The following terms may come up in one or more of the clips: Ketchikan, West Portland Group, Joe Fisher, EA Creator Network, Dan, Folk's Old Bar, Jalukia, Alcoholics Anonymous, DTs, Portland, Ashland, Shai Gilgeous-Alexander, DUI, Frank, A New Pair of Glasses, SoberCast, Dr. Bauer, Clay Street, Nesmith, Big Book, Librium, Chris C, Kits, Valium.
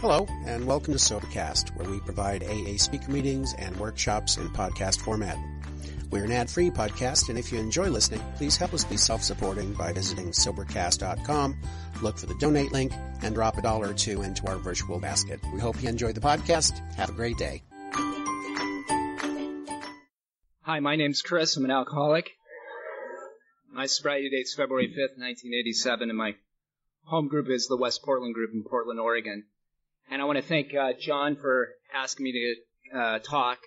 Hello, and welcome to SoberCast, where we provide AA speaker meetings and workshops in podcast format. We're an ad-free podcast, and if you enjoy listening, please help us be self-supporting by visiting SoberCast.com, look for the donate link, and drop $1 or $2 into our virtual basket. We hope you enjoy the podcast. Have a great day. Hi, my name's Chris. I'm an alcoholic. My sobriety date's February 5th, 1987, and my home group is the West Portland Group in Portland, Oregon. And I want to thank John for asking me to talk.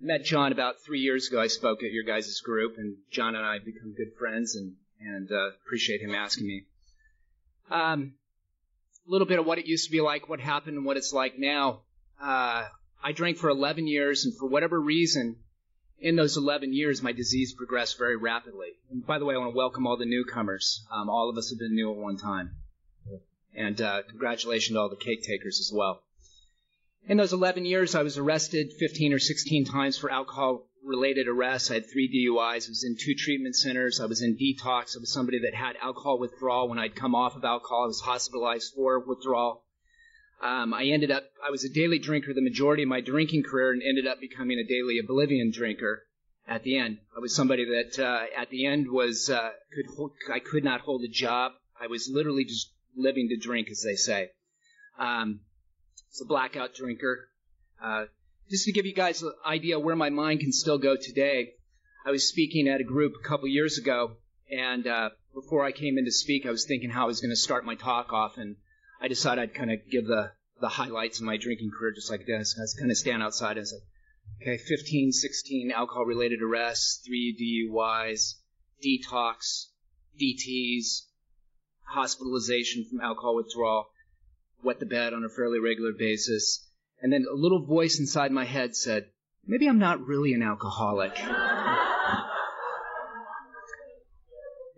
Met John about 3 years ago. I spoke at your guys' group, and John and I have become good friends, and appreciate him asking me. A little bit of what it used to be like, what happened, and what it's like now. I drank for 11 years, and for whatever reason, in those 11 years, my disease progressed very rapidly. And by the way, I want to welcome all the newcomers. All of us have been new at one time. And congratulations to all the cake takers as well. In those 11 years, I was arrested 15 or 16 times for alcohol-related arrests. I had 3 DUIs. I was in 2 treatment centers. I was in detox. I was somebody that had alcohol withdrawal. When I'd come off of alcohol, I was hospitalized for withdrawal. I was a daily drinker the majority of my drinking career and ended up becoming a daily oblivion drinker at the end. I was somebody that at the end I could not hold a job. I was literally just living to drink, as they say. It's a blackout drinker. Just to give you guys an idea where my mind can still go today, I was speaking at a group a couple years ago, and before I came in to speak, I was thinking how I was going to start my talk off, and I decided I'd kind of give the highlights of my drinking career just like this. I was kind of stand outside. I was like, okay, 15, 16 alcohol-related arrests, 3 DUIs, detox, DTs, hospitalization from alcohol withdrawal, wet the bed on a fairly regular basis. And then a little voice inside my head said, maybe I'm not really an alcoholic.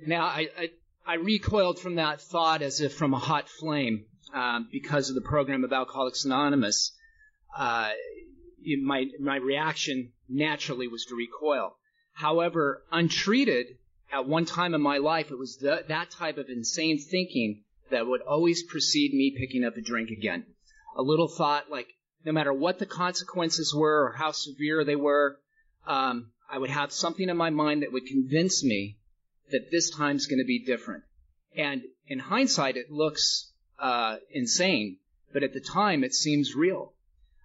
Now, I recoiled from that thought as if from a hot flame because of the program of Alcoholics Anonymous. My reaction naturally was to recoil. However, untreated, at one time in my life, it was that type of insane thinking that would always precede me picking up a drink again. A little thought like, no matter what the consequences were or how severe they were, I would have something in my mind that would convince me that this time's going to be different. And in hindsight, it looks insane, but at the time, it seems real.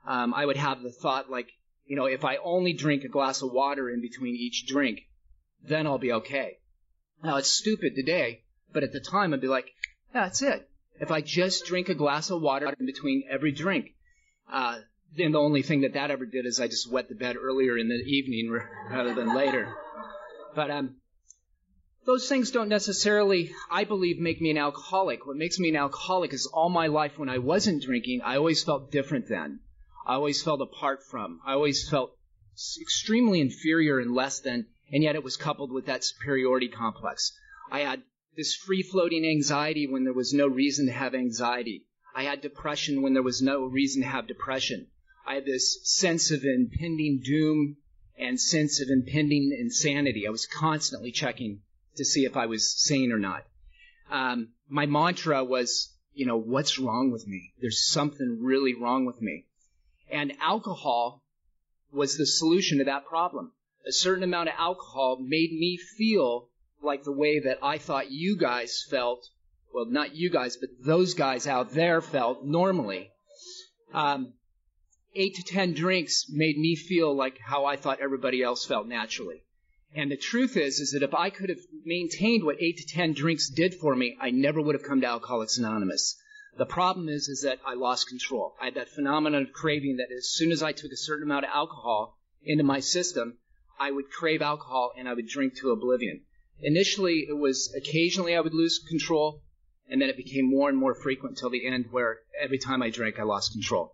I would have the thought like, if I only drink a glass of water in between each drink, then I'll be okay. Now, it's stupid today, but at the time, I'd be like, that's it. If I just drink a glass of water in between every drink, then the only thing that ever did is I just wet the bed earlier in the evening rather than later. But those things don't necessarily, I believe, make me an alcoholic. What makes me an alcoholic is all my life when I wasn't drinking, I always felt different then. I always felt apart from. I always felt extremely inferior and less than, and yet it was coupled with that superiority complex. I had this free-floating anxiety when there was no reason to have anxiety. I had depression when there was no reason to have depression. I had this sense of impending doom and sense of impending insanity. I was constantly checking to see if I was sane or not. My mantra was, what's wrong with me? There's something really wrong with me. And alcohol was the solution to that problem. A certain amount of alcohol made me feel like the way that I thought you guys felt, well, not you guys, but those guys out there felt normally. 8 to 10 drinks made me feel like how I thought everybody else felt naturally. And the truth is that if I could have maintained what 8 to 10 drinks did for me, I never would have come to Alcoholics Anonymous. The problem is that I lost control. I had that phenomenon of craving that as soon as I took a certain amount of alcohol into my system, I would crave alcohol and I would drink to oblivion. Initially, it was occasionally I would lose control, and then it became more and more frequent till the end where every time I drank, I lost control.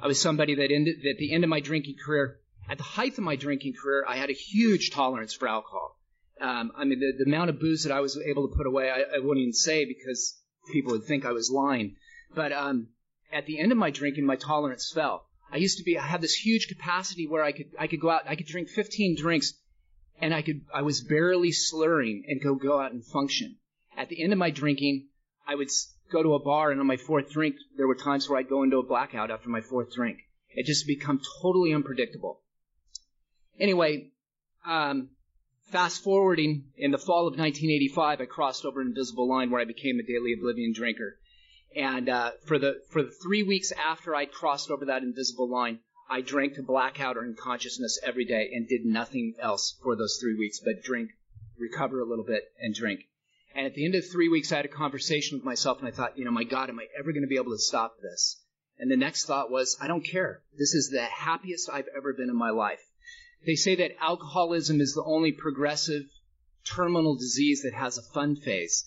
I was somebody that at the end of my drinking career, at the height of my drinking career, I had a huge tolerance for alcohol. The amount of booze that I was able to put away, I wouldn't even say because people would think I was lying. But at the end of my drinking, my tolerance fell. I had this huge capacity where I could go out, I could drink 15 drinks, and I was barely slurring and go out and function. At the end of my drinking, I would go to a bar, and on my fourth drink, there were times where I'd go into a blackout after my fourth drink. It just become totally unpredictable. Anyway, fast forwarding, in the fall of 1985, I crossed over an invisible line where I became a daily oblivion drinker. And for the 3 weeks after I crossed over that invisible line, I drank to blackout or unconsciousness every day and did nothing else for those 3 weeks but drink, recover a little bit, and drink. And at the end of the 3 weeks, I had a conversation with myself, and I thought, you know, my God, am I ever going to be able to stop this? And the next thought was, I don't care. This is the happiest I've ever been in my life. They say that alcoholism is the only progressive terminal disease that has a fun phase.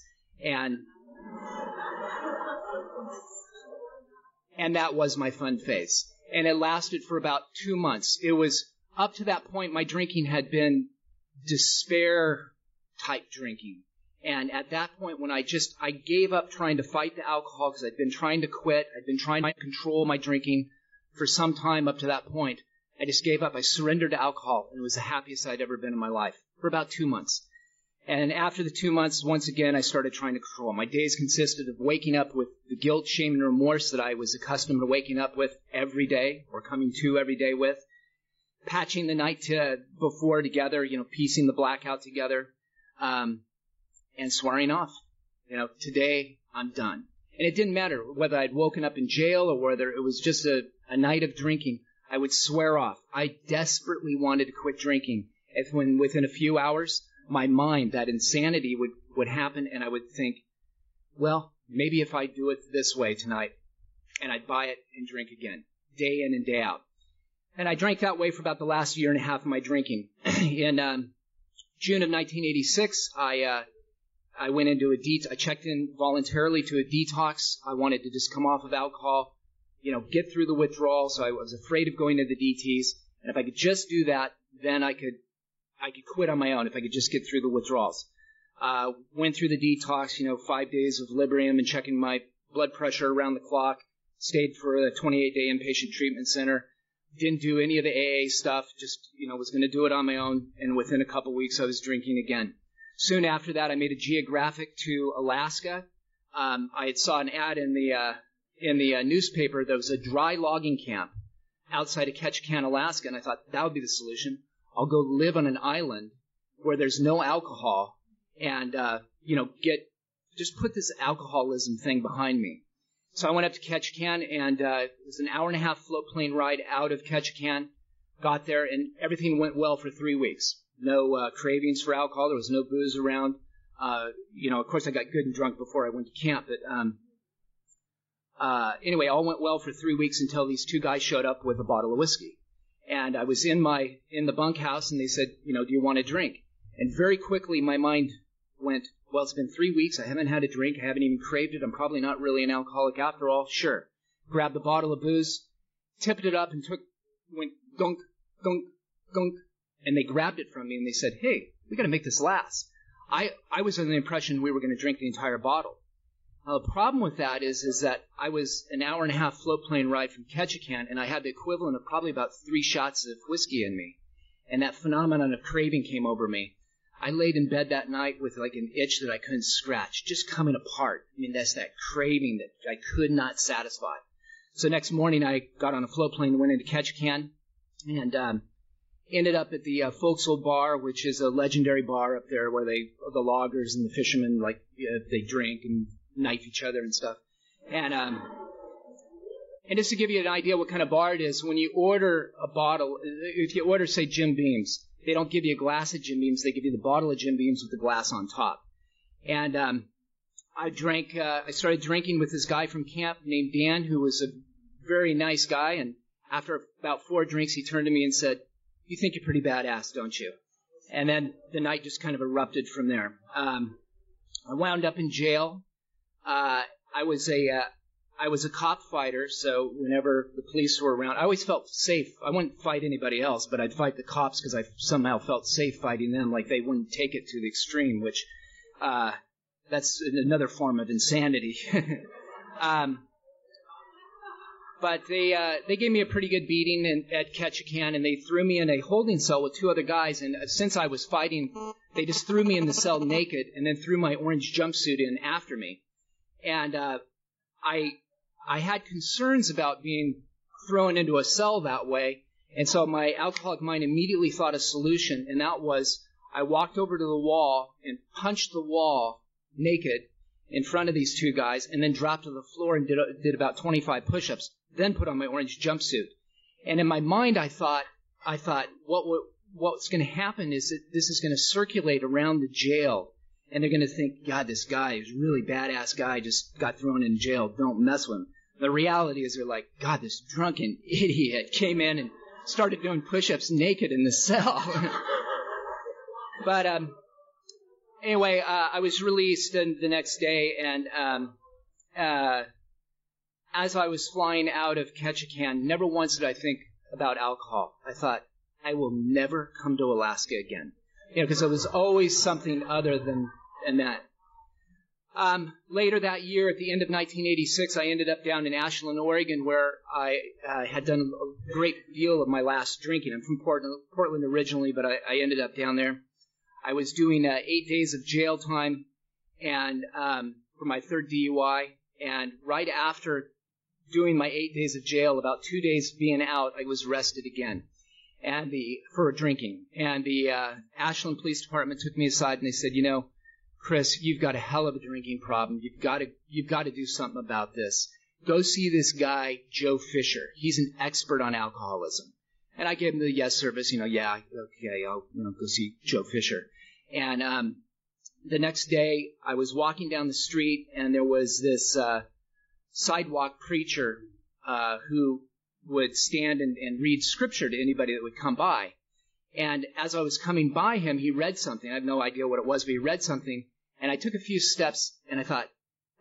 And that was my fun phase. And it lasted for about 2 months. It was up to that point, my drinking had been despair-type drinking. And at that point, when I gave up trying to fight the alcohol, because I'd been trying to quit, I'd been trying to control my drinking for some time up to that point. I just gave up. I surrendered to alcohol, and it was the happiest I'd ever been in my life for about 2 months. And after the 2 months, once again, I started trying to control. My days consisted of waking up with the guilt, shame, and remorse that I was accustomed to waking up with every day, or coming to every day with, patching the night before together, you know, piecing the blackout together, and swearing off. You know, today I'm done. And it didn't matter whether I'd woken up in jail or whether it was just a night of drinking. I would swear off. I desperately wanted to quit drinking. If when within a few hours, my mind, that insanity would happen, and I would think, well, maybe if I do it this way tonight, and I'd buy it and drink again, day in and day out. And I drank that way for about the last year and a half of my drinking. In June of 1986, I went into a detox. I checked in voluntarily to a detox. I wanted to just come off of alcohol, you know, get through the withdrawal, so I was afraid of going to the DTs. And if I could just do that, then I could quit on my own, if I could just get through the withdrawals. Went through the detox, you know, 5 days of Librium and checking my blood pressure around the clock. Stayed for a 28-day inpatient treatment center. Didn't do any of the AA stuff, just, you know, was going to do it on my own. And within a couple weeks, I was drinking again. Soon after that, I made a geographic to Alaska. I had saw an ad in the newspaper. There was a dry logging camp outside of Ketchikan, Alaska, and I thought that would be the solution. I'll go live on an island where there's no alcohol, and you know, just put this alcoholism thing behind me. So I went up to Ketchikan, and it was an hour and a half float plane ride out of Ketchikan. Got there, and everything went well for 3 weeks. No cravings for alcohol. There was no booze around. You know, of course, I got good and drunk before I went to camp. But anyway, all went well for 3 weeks until these two guys showed up with a bottle of whiskey. And I was in the bunkhouse, and they said, you know, do you want a drink? And very quickly, my mind went, well, it's been 3 weeks. I haven't had a drink. I haven't even craved it. I'm probably not really an alcoholic after all. Sure. Grabbed the bottle of booze, tipped it up, and went gunk, gunk, gunk. And they grabbed it from me, and they said, hey, we got to make this last. I was under the impression we were going to drink the entire bottle. Now, the problem with that is that I was an hour and a half float plane ride from Ketchikan, and I had the equivalent of probably about 3 shots of whiskey in me. And that phenomenon of craving came over me. I laid in bed that night with like an itch that I couldn't scratch, just coming apart. I mean, that's that craving that I could not satisfy. So next morning, I got on a float plane and went into Ketchikan, and ended up at the Folk's Old Bar, which is a legendary bar up there where the loggers and the fishermen, like, they drink and knife each other and stuff. And just to give you an idea what kind of bar it is, when you order a bottle, if you order, say, Jim Beams, they don't give you a glass of Jim Beams. They give you the bottle of Jim Beams with the glass on top. And I started drinking with this guy from camp named Dan, who was a very nice guy. And after about 4 drinks, he turned to me and said, you think you're pretty badass, don't you? And then the night just kind of erupted from there. I wound up in jail. I was a cop fighter, so whenever the police were around, I always felt safe. I wouldn't fight anybody else, but I'd fight the cops because I somehow felt safe fighting them, like they wouldn't take it to the extreme, which that's another form of insanity. But they gave me a pretty good beating at Ketchikan, and they threw me in a holding cell with 2 other guys. And since I was fighting, they just threw me in the cell naked and then threw my orange jumpsuit in after me. And I had concerns about being thrown into a cell that way, and so my alcoholic mind immediately thought a solution, and that was I walked over to the wall and punched the wall naked in front of these two guys, and then dropped to the floor and did about 25 push-ups, then put on my orange jumpsuit. And in my mind, I thought, what's going to happen is that this is going to circulate around the jail, and they're going to think, God, this guy is really badass guy, just got thrown in jail. Don't mess with him. The reality is they're like, God, this drunken idiot came in and started doing push-ups naked in the cell. But anyway, I was released the next day, and as I was flying out of Ketchikan, never once did I think about alcohol. I thought, I will never come to Alaska again, because it was always something other than that. Later that year, at the end of 1986, I ended up down in Ashland, Oregon, where I had done a great deal of my last drinking. I'm from Portland originally, but I ended up down there. I was doing 8 days of jail time and for my third DUI, and right after doing my 8 days of jail, about 2 days being out, I was arrested again and for drinking. And the Ashland Police Department took me aside and they said, Chris, you've got a hell of a drinking problem. You've got to do something about this. Go see this guy, Joe Fisher. He's an expert on alcoholism. And I gave him the yes service. Yeah, okay, I'll go see Joe Fisher. And the next day, I was walking down the street, and there was this sidewalk preacher who would stand and read scripture to anybody that would come by. And as I was coming by him, he read something. I have no idea what it was, but he read something. And I took a few steps, and I thought,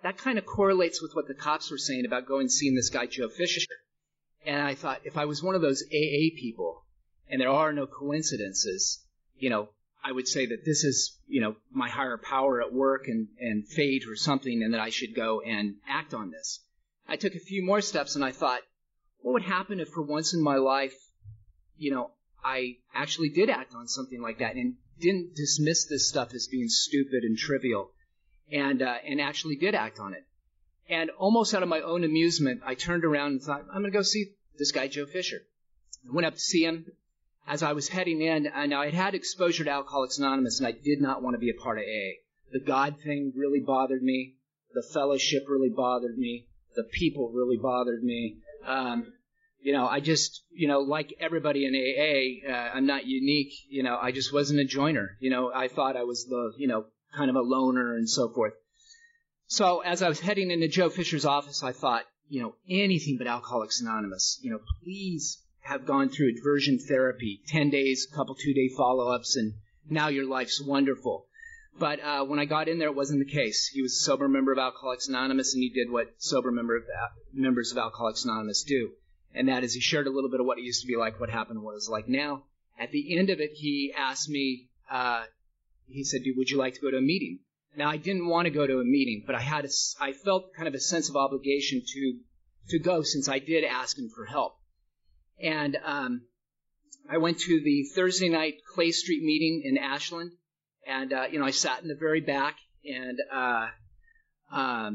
that kind of correlates with what the cops were saying about going and seeing this guy, Joe Fisher. And I thought, if I was one of those AA people, and there are no coincidences, I would say that this is, my higher power at work and fate or something, and that I should go and act on this. I took a few more steps, and I thought, what would happen if for once in my life, I actually did act on something like that and didn't dismiss this stuff as being stupid and trivial, and actually did act on it. And almost out of my own amusement, I turned around and thought, I'm going to go see this guy, Joe Fisher. I went up to see him. As I was heading in, and I had exposure to Alcoholics Anonymous, and I did not want to be a part of AA. The God thing really bothered me. The fellowship really bothered me. The people really bothered me. I just, like everybody in AA, I'm not unique. I just wasn't a joiner. I thought I was the, kind of a loner and so forth. So as I was heading into Joe Fisher's office, I thought, anything but Alcoholics Anonymous. Please have gone through aversion therapy, 10 days, couple 2-day follow-ups, and now your life's wonderful. But when I got in there, it wasn't the case. He was a sober member of Alcoholics Anonymous, and he did what sober members of Alcoholics Anonymous do. And that is, he shared a little bit of what it used to be like, what happened, what it was like now. At the end of it, he asked me, he said, would you like to go to a meeting? Now, I didn't want to go to a meeting, but I felt kind of a sense of obligation to go, since I did ask him for help. And I went to the Thursday night Clay Street meeting in Ashland, and, I sat in the very back, and I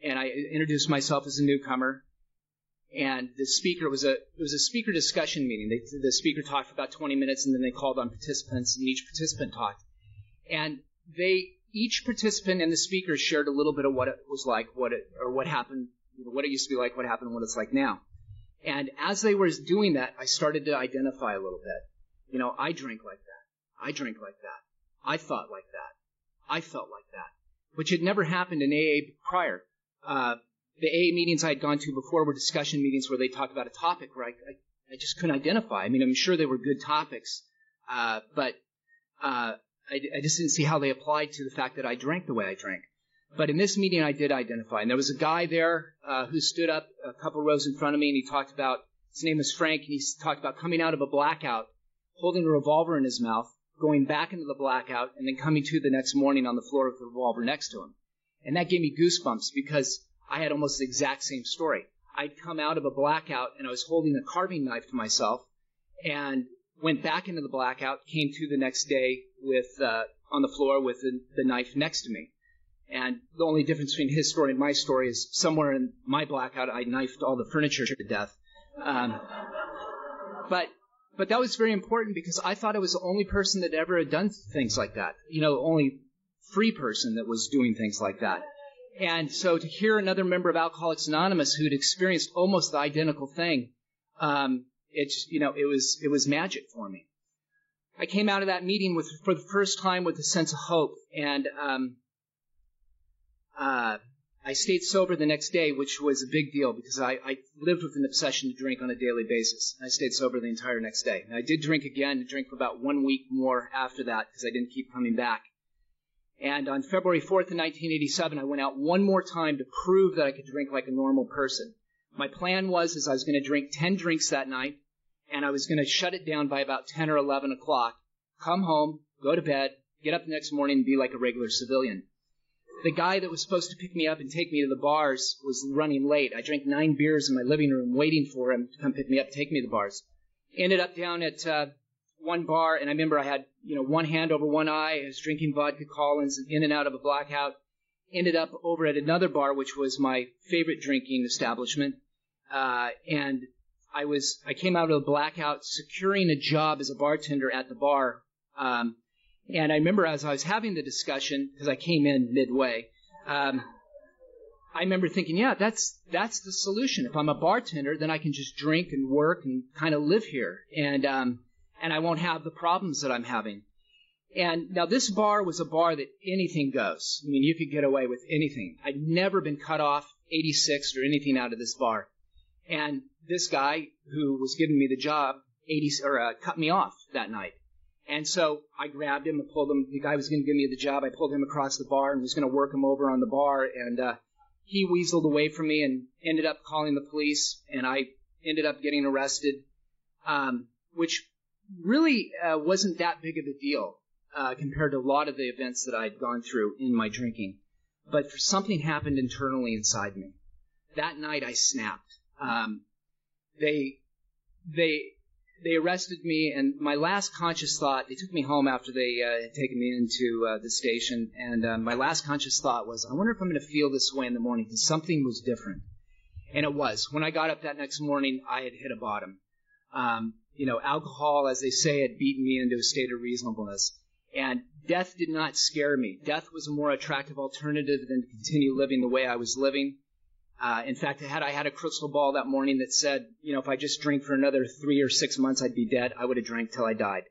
introduced myself as a newcomer. And the speaker was a speaker discussion meeting. The speaker talked for about 20 minutes, and then they called on participants, and each participant talked. And each participant and the speaker shared a little bit of what it was like, what happened, what it used to be like, what happened, what it's like now. And as they were doing that, I started to identify a little bit. I drank like that. I drank like that. I thought like that. I felt like that, which had never happened in AA prior. The AA meetings I had gone to before were discussion meetings where they talked about a topic where I just couldn't identify. I mean, I'm sure they were good topics, but I just didn't see how they applied to the fact that I drank the way I drank. But in this meeting, I did identify. And there was a guy there who stood up a couple rows in front of me, and he talked about, his name was Frank, and he talked about coming out of a blackout, holding a revolver in his mouth, going back into the blackout, and then coming to the next morning on the floor with the revolver next to him. And that gave me goosebumps, because I had almost the exact same story. I'd come out of a blackout, and I was holding a carving knife to myself, and went back into the blackout, came to the next day on the floor with the knife next to me. And the only difference between his story and my story is somewhere in my blackout, I knifed all the furniture to death. But that was very important because I thought I was the only person that ever had done things like that. You know, only free person that was doing things like that. And so to hear another member of Alcoholics Anonymous who'd experienced almost the identical thing, it was magic for me. I came out of that meeting for the first time with a sense of hope, and I stayed sober the next day, which was a big deal because I lived with an obsession to drink on a daily basis. I stayed sober the entire next day. And I did drink again, for about 1 week more after that because I didn't keep coming back. And on February 4th of 1987, I went out one more time to prove that I could drink like a normal person. My plan was I was going to drink 10 drinks that night, and I was going to shut it down by about 10 or 11 o'clock, come home, go to bed, get up the next morning, and be like a regular civilian. The guy that was supposed to pick me up and take me to the bars was running late. I drank 9 beers in my living room waiting for him to come pick me up and take me to the bars. Ended up down at one bar, and I remember I had one hand over one eye. I was drinking vodka Collins in and out of a blackout. Ended up over at another bar, which was my favorite drinking establishment. And I came out of the blackout securing a job as a bartender at the bar. And I remember as I was having the discussion, because I came in midway, I remember thinking, yeah, that's the solution. If I'm a bartender, then I can just drink and work and kind of live here, and I won't have the problems that I'm having. And now this bar was a bar that anything goes. I mean, you could get away with anything. I'd never been cut off 86 or anything out of this bar. And this guy who was giving me the job cut me off that night. And so I grabbed him and pulled him. The guy was going to give me the job. I pulled him across the bar and was going to work him over on the bar. And he weaseled away from me and ended up calling the police. And I ended up getting arrested, which really wasn't that big of a deal compared to a lot of the events that I had gone through in my drinking. But something happened internally inside me. That night I snapped. They arrested me, and my last conscious thought, they took me home after they had taken me into the station, and my last conscious thought was, I wonder if I'm going to feel this way in the morning, because something was different. And it was. When I got up that next morning, I had hit a bottom. Alcohol, as they say, had beaten me into a state of reasonableness. And death did not scare me. Death was a more attractive alternative than to continue living the way I was living. In fact, had I had a crystal ball that morning that said, if I just drink for another 3 or 6 months, I'd be dead, I would have drank till I died.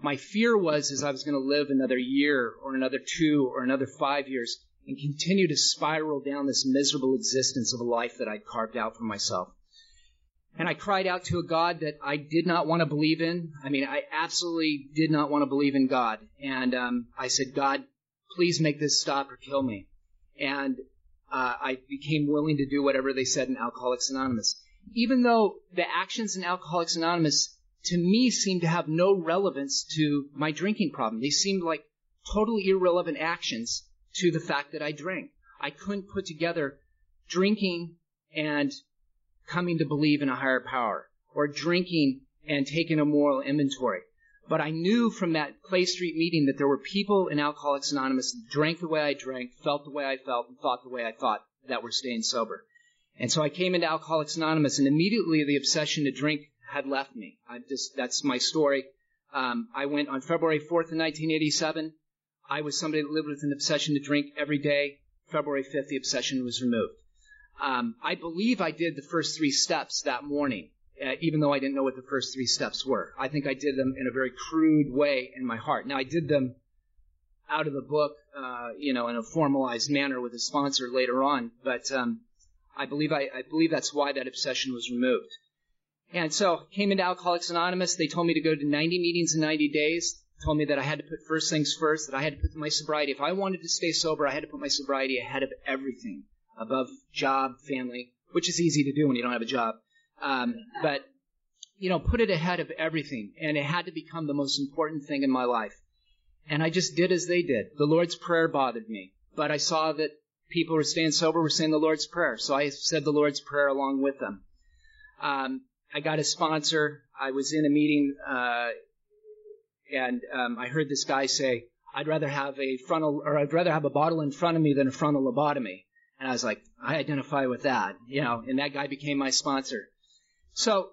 My fear was I was going to live another year or another 2 or another 5 years and continue to spiral down this miserable existence of a life that I'd carved out for myself. And I cried out to a God that I did not want to believe in. I mean, I absolutely did not want to believe in God. And I said, God, please make this stop or kill me. And I became willing to do whatever they said in Alcoholics Anonymous. Even though the actions in Alcoholics Anonymous, to me, seemed to have no relevance to my drinking problem. They seemed like totally irrelevant actions to the fact that I drank. I couldn't put together drinking and coming to believe in a higher power, or drinking and taking a moral inventory. But I knew from that Clay Street meeting that there were people in Alcoholics Anonymous that drank the way I drank, felt the way I felt, and thought the way I thought, that were staying sober. And so I came into Alcoholics Anonymous, and immediately the obsession to drink had left me. That's my story. I went on February 4th of 1987. I was somebody that lived with an obsession to drink every day. February 5th, the obsession was removed. I believe I did the first 3 steps that morning. Even though I didn't know what the first 3 steps were. I think I did them in a very crude way in my heart. Now, I did them out of the book, in a formalized manner with a sponsor later on, but I believe that's why that obsession was removed. And so I came into Alcoholics Anonymous. They told me to go to 90 meetings in 90 days, told me that I had to put first things first, that I had to put my sobriety. If I wanted to stay sober, I had to put my sobriety ahead of everything, above job, family, which is easy to do when you don't have a job. But put it ahead of everything, and it had to become the most important thing in my life. And I just did as they did. The Lord's Prayer bothered me, but I saw that people who were staying sober were saying the Lord's Prayer, so I said the Lord's Prayer along with them. I got a sponsor. I was in a meeting, and I heard this guy say, I'd rather have a bottle in front of me than a frontal lobotomy. And I was like, I identify with that, you know, and that guy became my sponsor. So,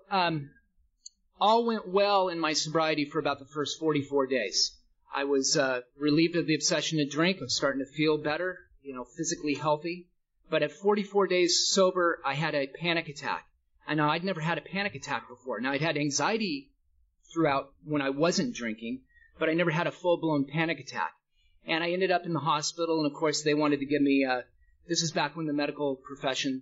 all went well in my sobriety for about the first 44 days. I was relieved of the obsession to drink. I was starting to feel better, you know, physically healthy. But at 44 days sober, I had a panic attack. And I'd never had a panic attack before. Now, I'd had anxiety throughout when I wasn't drinking, but I never had a full-blown panic attack. And I ended up in the hospital, and, of course, they wanted to give me this is back when the medical profession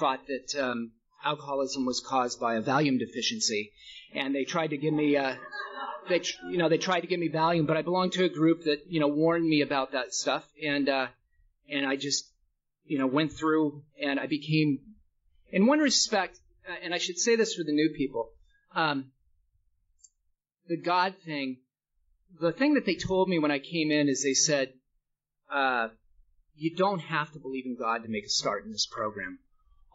thought that alcoholism was caused by a Valium deficiency, and they tried to give me, they tried to give me Valium, but I belonged to a group that, you know, warned me about that stuff, and I just, you know, went through, and I became, in one respect, and I should say this for the new people, the God thing, the thing that they told me when I came in is they said, you don't have to believe in God to make a start in this program.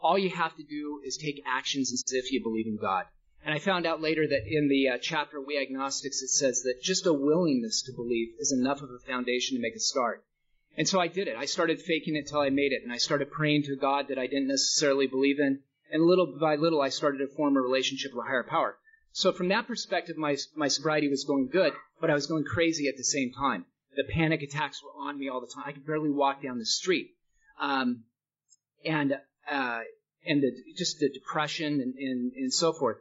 All you have to do is take actions as if you believe in God. And I found out later that in the chapter We Agnostics, it says that just a willingness to believe is enough of a foundation to make a start. And so I did it. I started faking it till I made it, and I started praying to a God that I didn't necessarily believe in. And little by little, I started to form a relationship with a higher power. So from that perspective, my sobriety was going good, but I was going crazy at the same time. The panic attacks were on me all the time. I could barely walk down the street. And the depression and so forth.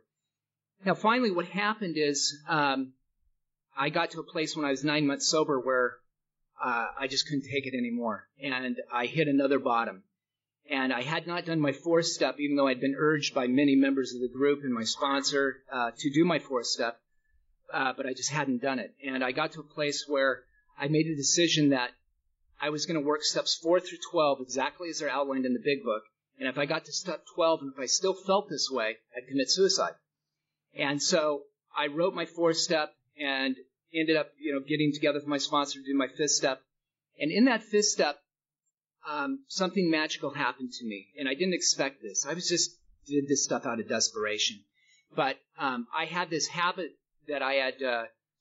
Now, finally, what happened is I got to a place when I was 9 months sober where I just couldn't take it anymore. And I hit another bottom. And I had not done my fourth step, even though I'd been urged by many members of the group and my sponsor to do my fourth step. But I just hadn't done it. And I got to a place where I made a decision that I was going to work steps 4 through 12 exactly as they're outlined in the big book. And if I got to step 12 and if I still felt this way, I'd commit suicide. And so I wrote my fourth step and ended up, you know, getting together with my sponsor to do my fifth step. And in that fifth step, something magical happened to me. And I didn't expect this. I was just did this stuff out of desperation. But I had this habit that I had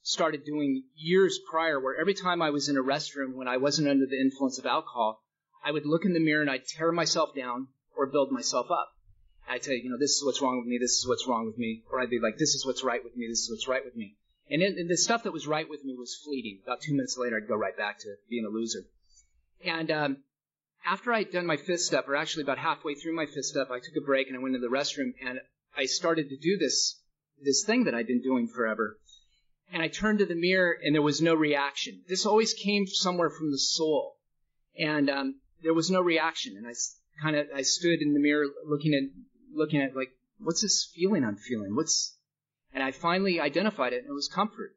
started doing years prior where every time I was in a restroom when I wasn't under the influence of alcohol, I would look in the mirror and I'd tear myself down or build myself up. I'd say, you know, this is what's wrong with me, this is what's wrong with me. Or I'd be like, this is what's right with me, this is what's right with me. And then the stuff that was right with me was fleeting. About 2 minutes later, I'd go right back to being a loser. And after I'd done my fifth step, or actually about halfway through my fifth step, I took a break and I went to the restroom and I started to do this thing that I'd been doing forever. And I turned to the mirror and there was no reaction. This always came somewhere from the soul. And there was no reaction. And I stood in the mirror looking at like, what's this feeling I'm feeling? And I finally identified it, and it was comfort.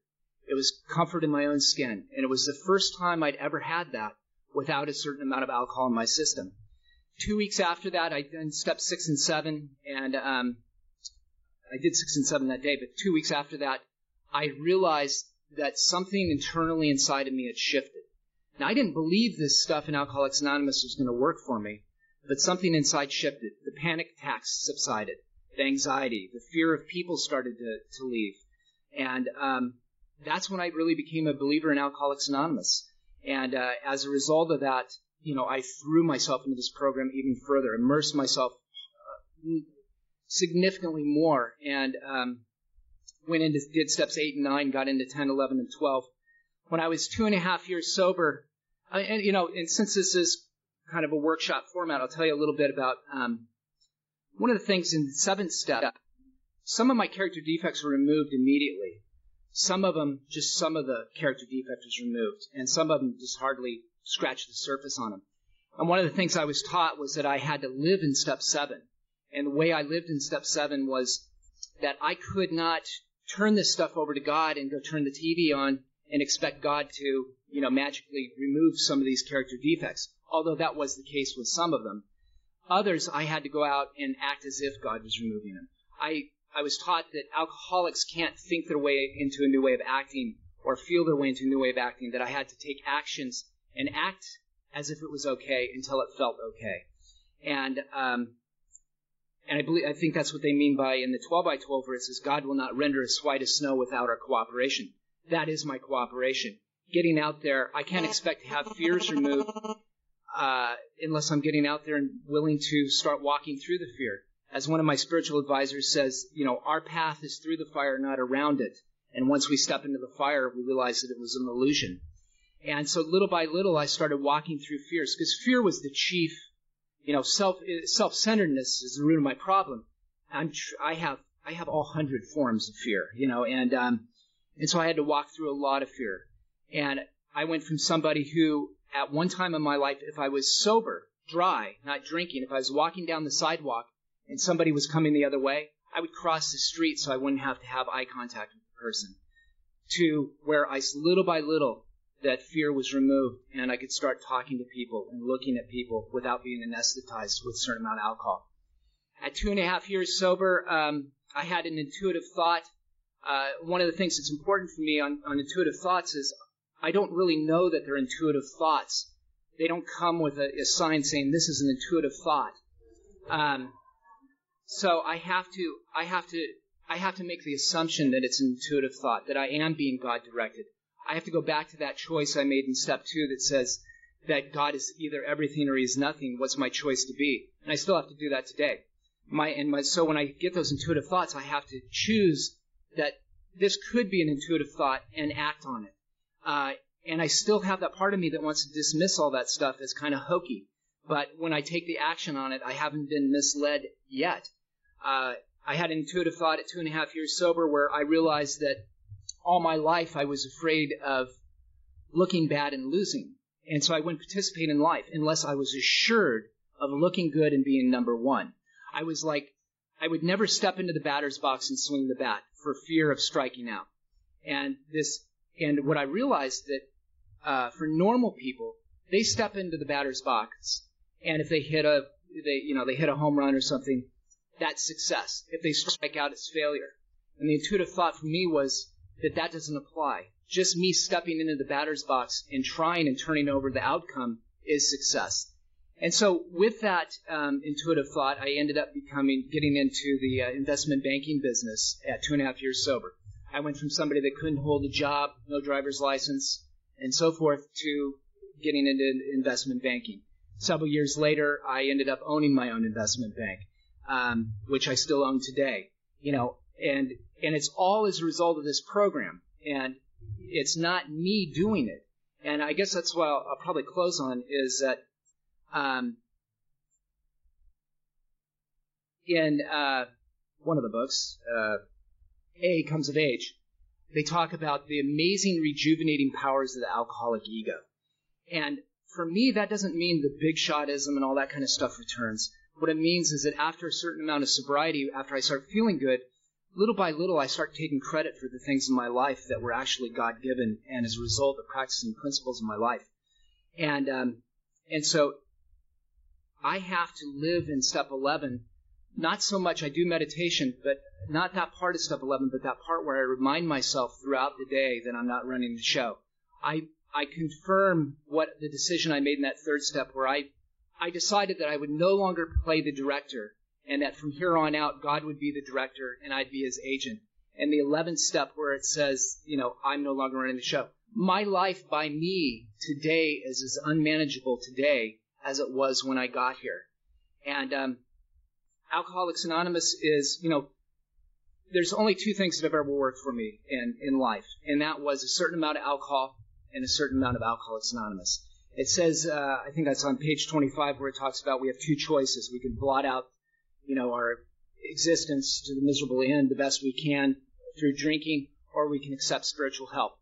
It was comfort in my own skin. And it was the first time I'd ever had that without a certain amount of alcohol in my system. 2 weeks after that, I done steps 6 and 7, and I did 6 and 7 that day. But 2 weeks after that, I realized that something internally inside of me had shifted. Now, I didn't believe this stuff in Alcoholics Anonymous was going to work for me, but something inside shifted. The panic attacks subsided, the anxiety, the fear of people started to leave. And that's when I really became a believer in Alcoholics Anonymous. And as a result of that, you know, I threw myself into this program even further, immersed myself significantly more, and did steps 8 and 9, got into 10, 11, and 12. When I was 2.5 years sober, and since this is kind of a workshop format, I'll tell you a little bit about one of the things in the seventh step. Some of my character defects were removed immediately. Some of the character defect was removed, and some of them just hardly scratched the surface on them. And one of the things I was taught was that I had to live in step 7. And the way I lived in step 7 was that I could not turn this stuff over to God and go turn the TV on and expect God to, you know, magically remove some of these character defects, although that was the case with some of them. Others, I had to go out and act as if God was removing them. I was taught that alcoholics can't think their way into a new way of acting or feel their way into a new way of acting, that I had to take actions and act as if it was okay until it felt okay. And I think that's what they mean by in the 12 by 12 where it says, God will not render us white as snow without our cooperation. That is my cooperation. getting out there, I can't expect to have fears removed unless I'm getting out there and willing to start walking through the fear. As one of my spiritual advisors says, you know, our path is through the fire, not around it. And once we step into the fire, we realize that it was an illusion. And so little by little, I started walking through fears, because fear was the chief, you know, self-centeredness is the root of my problem. I have all 100 forms of fear, you know, and so I had to walk through a lot of fear. And I went from somebody who, at one time in my life, if I was sober, dry, not drinking, if I was walking down the sidewalk and somebody was coming the other way, I would cross the street so I wouldn't have to have eye contact with the person, to where I, little by little, that fear was removed, and I could start talking to people and looking at people without being anesthetized with a certain amount of alcohol. At 2.5 years sober, I had an intuitive thought. One of the things that's important for me on intuitive thoughts is I don't really know that they're intuitive thoughts. They don't come with a sign saying this is an intuitive thought. So I have to make the assumption that it's an intuitive thought, that I am being God-directed. I have to go back to that choice I made in step 2 that says that God is either everything or he's nothing. What's my choice to be? And I still have to do that today. So when I get those intuitive thoughts, I have to choose that this could be an intuitive thought and act on it. And I still have that part of me that wants to dismiss all that stuff as kind of hokey. But when I take the action on it, I haven't been misled yet. I had an intuitive thought at 2.5 years sober where I realized that all my life I was afraid of looking bad and losing. And so I wouldn't participate in life unless I was assured of looking good and being number one. I was like, I would never step into the batter's box and swing the bat for fear of striking out. And what I realized that for normal people, they step into the batter's box, and if they hit a home run or something, that's success. If they strike out, it's failure. And the intuitive thought for me was that doesn't apply. Just me stepping into the batter's box and trying and turning over the outcome is success. And so with that intuitive thought, I ended up getting into the investment banking business at 2.5 years sober. I went from somebody that couldn't hold a job, no driver's license, and so forth, to getting into investment banking. Several years later, I ended up owning my own investment bank, which I still own today. You know, and it's all as a result of this program, and it's not me doing it. And I guess that's what I'll probably close on is that in one of the books, A Comes of Age, they talk about the amazing rejuvenating powers of the alcoholic ego. And for me, that doesn't mean the big shotism and all that kind of stuff returns. What it means is that after a certain amount of sobriety, after I start feeling good, little by little, I start taking credit for the things in my life that were actually God-given and as a result of practicing principles in my life. And so I have to live in step 11. Not so much I do meditation, but not that part of step 11, but that part where I remind myself throughout the day that I'm not running the show. I confirm what the decision I made in that third step where I decided that I would no longer play the director, and that from here on out, God would be the director and I'd be his agent. And the 11th step where it says, you know, I'm no longer running the show. My life by me today is as unmanageable today as it was when I got here. And Alcoholics Anonymous is, you know, there's only two things that have ever worked for me in life, and that was a certain amount of alcohol and a certain amount of Alcoholics Anonymous. It says, I think that's on page 25 where it talks about we have two choices. We can blot out, you know, our existence to the miserable end the best we can through drinking, or we can accept spiritual help.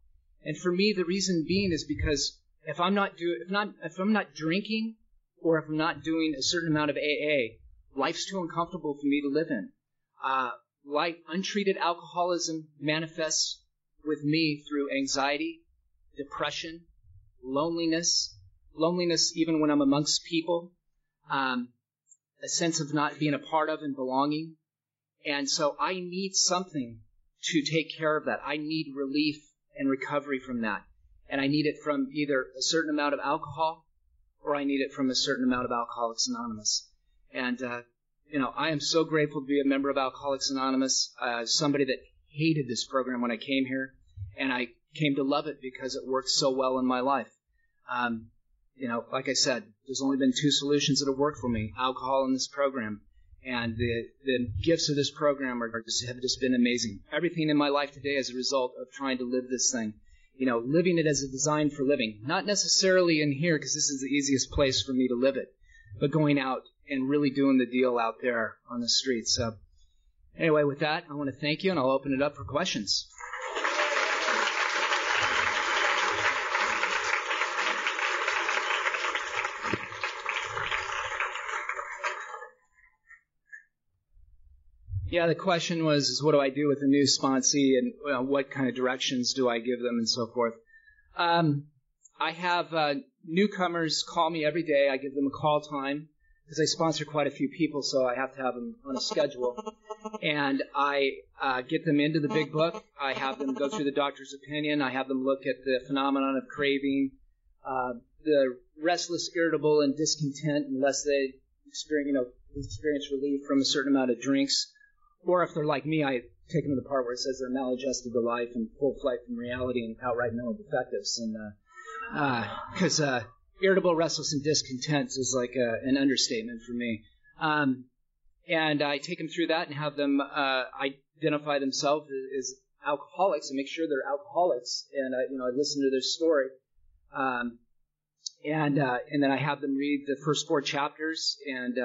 And for me, the reason being is because if I'm not drinking, or if I'm not doing a certain amount of AA, life's too uncomfortable for me to live in. Untreated alcoholism manifests with me through anxiety, depression, loneliness even when I'm amongst people, a sense of not being a part of and belonging. And so I need something to take care of that. I need relief and recovery from that. And I need it from either a certain amount of alcohol, or I need it from a certain amount of Alcoholics Anonymous. And, you know, I am so grateful to be a member of Alcoholics Anonymous, somebody that hated this program when I came here. And I came to love it because it worked so well in my life. You know, like I said, there's only been two solutions that have worked for me, alcohol and this program. And the gifts of this program have just been amazing. Everything in my life today is a result of trying to live this thing. You know, living it as a design for living. Not necessarily in here because this is the easiest place for me to live it, but going out and really doing the deal out there on the streets. So anyway, with that, I want to thank you, and I'll open it up for questions. Yeah, the question was, what do I do with a new sponsee, and what kind of directions do I give them, and so forth. I have newcomers call me every day. I give them a call time because I sponsor quite a few people, so I have to have them on a schedule. And I get them into the big book. I have them go through the doctor's opinion. I have them look at the phenomenon of craving, the restless, irritable, and discontent unless they experience relief from a certain amount of drinks. Or if they're like me, I take them to the part where it says they're maladjusted to life and full flight from reality and outright mental defectives. And because irritable, restless, and discontent is like an understatement for me. And I take them through that and have them identify themselves as alcoholics and make sure they're alcoholics. And I listen to their story. And then I have them read the first 4 chapters and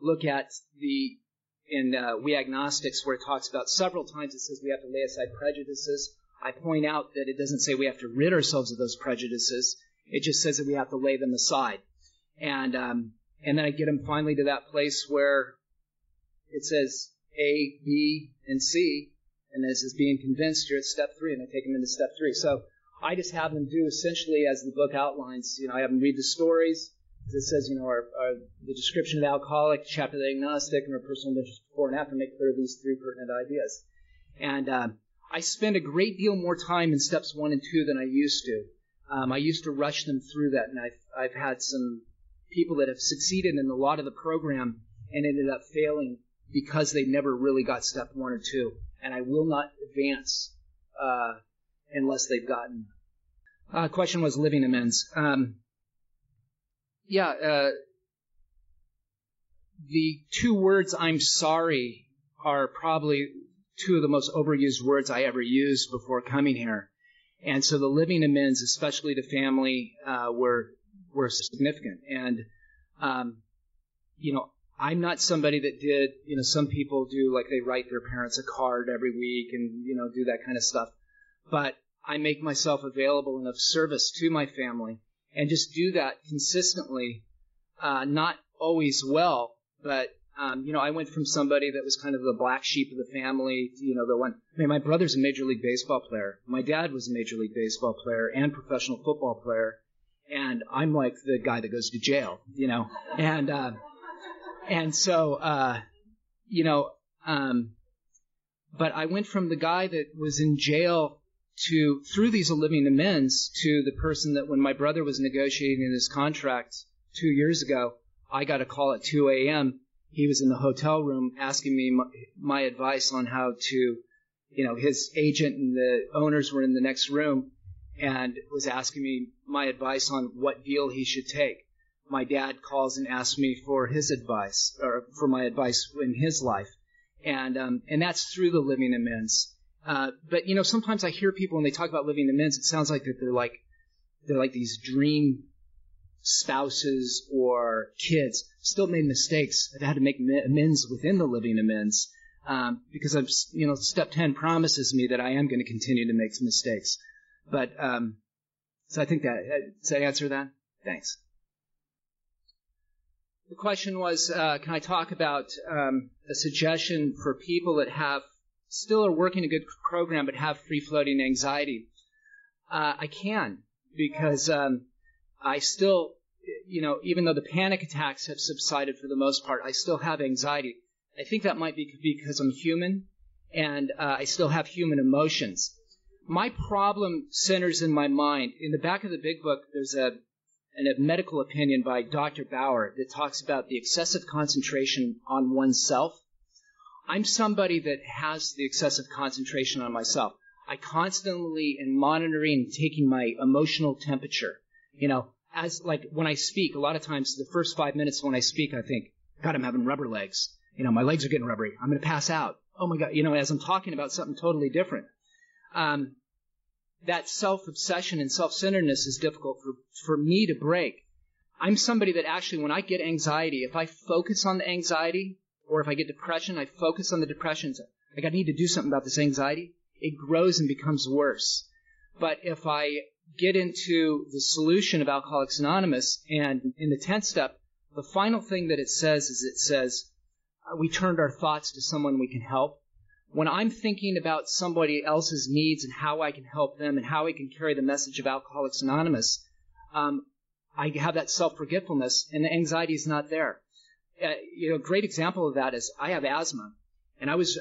look at the. In We Agnostics, where it talks about several times, it says we have to lay aside prejudices. I point out that it doesn't say we have to rid ourselves of those prejudices. It just says that we have to lay them aside. And then I get them finally to that place where it says A, B, and C, and this is being convinced, you're at step 3, and I take them into step 3. So I just have them do essentially as the book outlines. I have them read the stories. It says, the description of the alcoholic, chapter of the agnostic, and our personal interest before and after make clear these 3 pertinent ideas. And I spend a great deal more time in steps 1 and 2 than I used to. I used to rush them through that, and I've had some people that have succeeded in a lot of the program and ended up failing because they never really got step 1 or 2. And I will not advance unless they've gotten. Question was living amends. Yeah, the 2 words I'm sorry are probably 2 of the most overused words I ever used before coming here. And so the living amends, especially to family, were significant. And, I'm not somebody that did, some people do like they write their parents a card every week and, do that kind of stuff. But I make myself available and of service to my family. And just do that consistently, not always well, but, I went from somebody that was kind of the black sheep of the family, my brother's a Major League Baseball player. My dad was a Major League Baseball player and professional football player. And I'm like the guy that goes to jail, but I went from the guy that was in jail to, through these living amends, to the person that when my brother was negotiating his contract 2 years ago, I got a call at 2 a.m. He was in the hotel room asking me my advice on how to, his agent and the owners were in the next room and was asking me my advice on what deal he should take. My dad calls and asks me for his advice, or for my advice in his life. And that's through the living amends. But sometimes I hear people when they talk about living amends, it sounds like that they're like these dream spouses or kids. Still made mistakes. I've had to make amends within the living amends because I've step 10 promises me that I am going to continue to make some mistakes. But so I think does that answer that? Thanks. The question was, can I talk about a suggestion for people that have still are working a good program but have free-floating anxiety? I can, because I still, even though the panic attacks have subsided for the most part, I still have anxiety. I think that might be because I'm human, and I still have human emotions. My problem centers in my mind. In the back of the big book, there's a medical opinion by Dr. Bauer that talks about the excessive concentration on oneself. I'm somebody that has the excessive concentration on myself. I constantly am monitoring and taking my emotional temperature. You know, as like when I speak, a lot of times the first 5 minutes when I speak, I think, God, I'm having rubber legs. You know, my legs are getting rubbery. I'm going to pass out. Oh my God. You know, as I'm talking about something totally different. That self-obsession and self-centeredness is difficult for me to break. I'm somebody that actually, when I get anxiety, if I focus on the anxiety, or if I get depression, I focus on the depression. Like, I need to do something about this anxiety. It grows and becomes worse. But if I get into the solution of Alcoholics Anonymous, and in the 10th step, the final thing that it says, we turned our thoughts to someone we can help. When I'm thinking about somebody else's needs and how I can help them and how I can carry the message of Alcoholics Anonymous, I have that self-forgetfulness, and the anxiety is not there. You know, a great example of that is I have asthma, and I was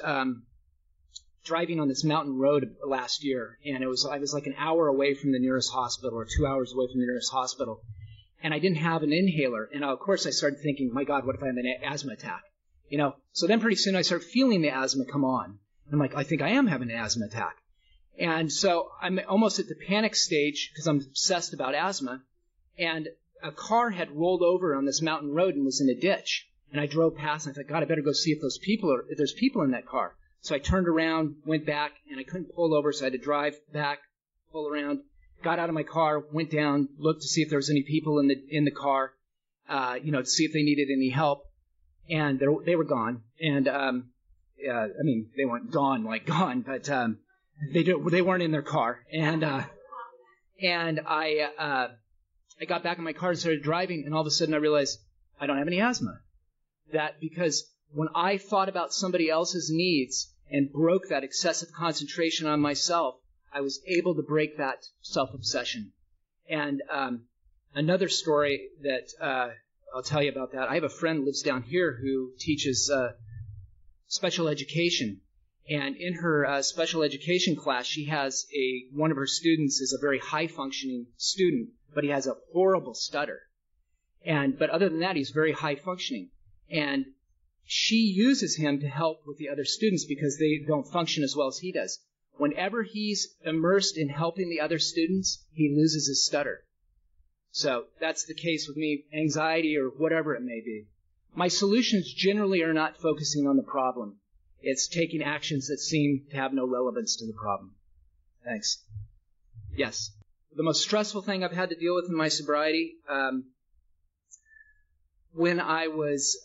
driving on this mountain road last year, and I was like an hour away from the nearest hospital or 2 hours away from the nearest hospital, and I didn't have an inhaler. And, of course, I started thinking, my God, what if I have an asthma attack? You know, so then pretty soon I start feeling the asthma come on. I'm like, I think I am having an asthma attack. And so I'm almost at the panic stage because I'm obsessed about asthma. And a car had rolled over on this mountain road and was in a ditch. And I drove past and I thought, God, I better go see if there's people in that car. So I turned around, went back, and I couldn't pull over, so I had to drive back, pull around, got out of my car, went down, looked to see if there was any people in the car, you know, to see if they needed any help. And they were gone. And I mean, they weren't gone like gone, but they weren't in their car. And I got back in my car and started driving, and all of a sudden I realized I don't have any asthma. That because when I thought about somebody else's needs and broke that excessive concentration on myself, I was able to break that self-obsession. And another story that I'll tell you about that, I have a friend who lives down here who teaches special education. And in her special education class, she has one of her students is a very high-functioning student, but he has a horrible stutter. But other than that, he's very high-functioning. And she uses him to help with the other students because they don't function as well as he does. Whenever he's immersed in helping the other students, he loses his stutter. So that's the case with me, anxiety or whatever it may be. My solutions generally are not focusing on the problem. It's taking actions that seem to have no relevance to the problem. Thanks. Yes. The most stressful thing I've had to deal with in my sobriety, when I was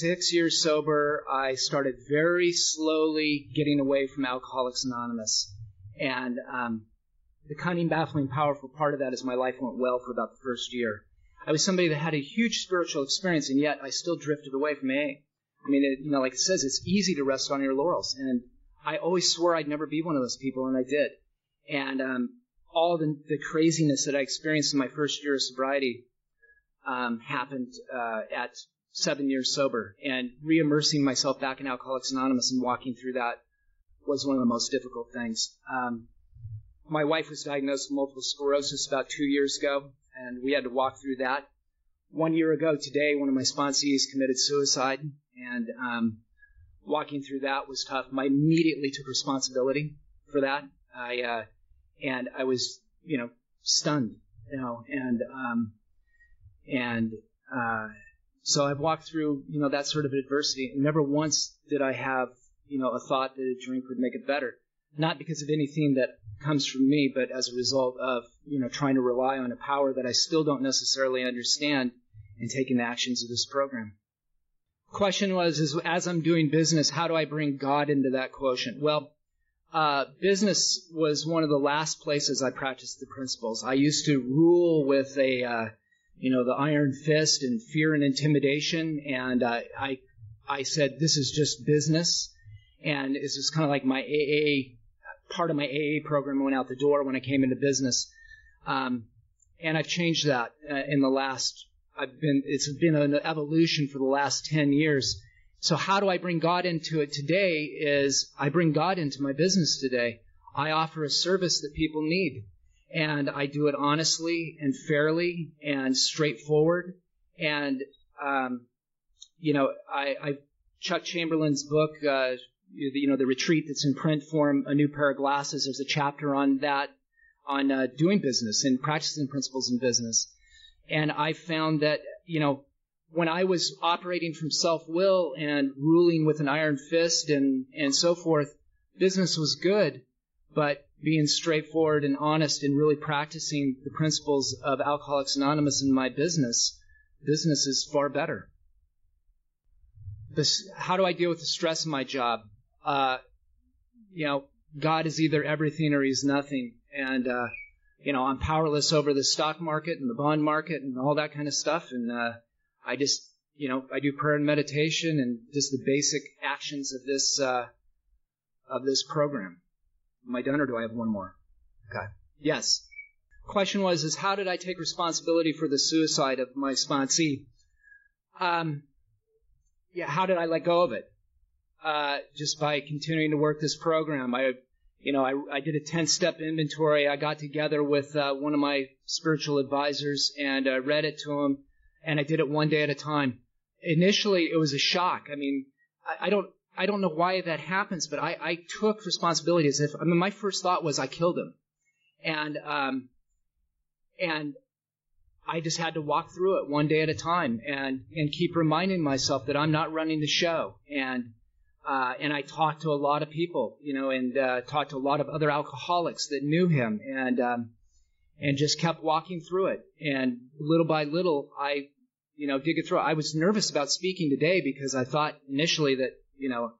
6 years sober, I started very slowly getting away from Alcoholics Anonymous. And the cunning, baffling, powerful part of that is my life went well for about the first year. I was somebody that had a huge spiritual experience, and yet I still drifted away from AA. I mean, you know, like it says, it's easy to rest on your laurels. And I always swore I'd never be one of those people, and I did. And all the craziness that I experienced in my first year of sobriety happened at 7 years sober. And re-immersing myself back in Alcoholics Anonymous and walking through that was one of the most difficult things. My wife was diagnosed with multiple sclerosis about 2 years ago, and we had to walk through that. 1 year ago today, one of my sponsees committed suicide. And walking through that was tough. I immediately took responsibility for that. I was, you know, stunned, you know, so I've walked through, you know, that sort of adversity. And never once did I have, you know, a thought that a drink would make it better. Not because of anything that comes from me, but as a result of, you know, trying to rely on a power that I still don't necessarily understand and taking the actions of this program. Question was, as I'm doing business, how do I bring God into that quotient? Well, business was one of the last places I practiced the principles. I used to rule with a, you know, the iron fist and fear and intimidation. And I said, this is just business. And it's just kind of like my AA, part of my AA program went out the door when I came into business. And I've changed that in the last it's been an evolution for the last 10 years. So how do I bring God into it today is I bring God into my business today. I offer a service that people need, and I do it honestly and fairly and straightforward. And, you know, Chuck Chamberlain's book, you know, the retreat that's in print form, A New Pair of Glasses. There's a chapter on that, on doing business and practicing principles in business. And I found that, you know, when I was operating from self-will and ruling with an iron fist and so forth, business was good, but being straightforward and honest and really practicing the principles of Alcoholics Anonymous in my business is far better. This, how do I deal with the stress in my job? You know, God is either everything or he's nothing. And, you know, I'm powerless over the stock market and the bond market and all that kind of stuff. And I just, you know, I do prayer and meditation and just the basic actions of this program. Am I done or do I have one more? Okay. Yes. Question was, is how did I take responsibility for the suicide of my sponsee? Yeah, how did I let go of it? Just by continuing to work this program. I did a 10-step inventory. I got together with one of my spiritual advisors and read it to him, and I did it one day at a time. Initially, it was a shock. I mean, I don't know why that happens, but I took responsibility as if, I mean, my first thought was I killed him. And I just had to walk through it one day at a time and keep reminding myself that I'm not running the show. And I talked to a lot of people, you know, and talked to a lot of other alcoholics that knew him and just kept walking through it. And little by little, I, you know, did get through it. I was nervous about speaking today because I thought initially that, you know,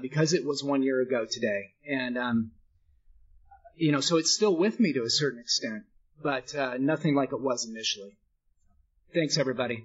because it was 1 year ago today. And, you know, so it's still with me to a certain extent, but nothing like it was initially. Thanks, everybody.